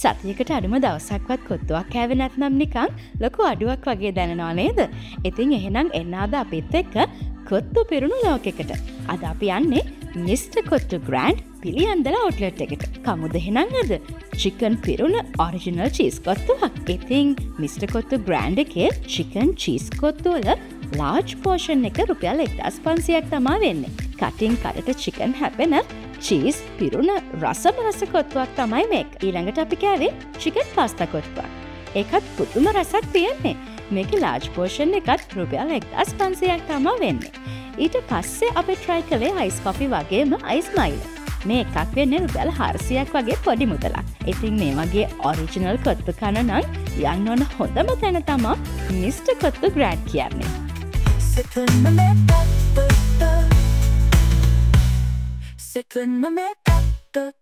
සතියකට අඩුම දවසක්වත් කොත්තුවක් කෑවේ නැත්නම් නිකන් ලොකු අඩුවක් වගේ දැනෙනවා නේද? ඉතින් එහෙනම් එන්න අද අපිත් එක්ක කොත්තු පිරුණු ලෝකෙකට. අද අපි යන්නේ mister kottu grand Piliyandala outlet එකට. කමුද එහෙනම් අද චිකන් පිරුණු ඔරිජිනල් චීස් කොත්තුවක්. ඉතින් මිස්ටර් කොත්තු ග්‍රෑන්ඩ් එකේ චිකන් චීස් කොත්තු වල large portion එක රුපියල් 1500ක් තමයි වෙන්නේ. කටින් කටට චිකන් හැපෙන චීස් පිරුණ රසබරස කොත්තුවක් තමයි මේක. ඊළඟට අපි කෑවේ චිකන් පාස්තා කොත්තුවක්. ඒකත් පුදුම රසක් තියෙන්නේ. මේකේ large portion එකත් රුපියල් 1500ක් තමයි වෙන්නේ. ඊට පස්සේ අපි try කළේ ice coffee වගේම ice milo. මේ එකක් වෙන්නේ රුපියල් 400ක් වගේ පොඩි මුදලක්. ඉතින් මේ වගේ original කොත්තු කන නම් යන්න ඕන හොඳම තැන තමයි Mr. කොත්තු ග්‍රෑන්ඩ් කියන්නේ. Sit in my bed,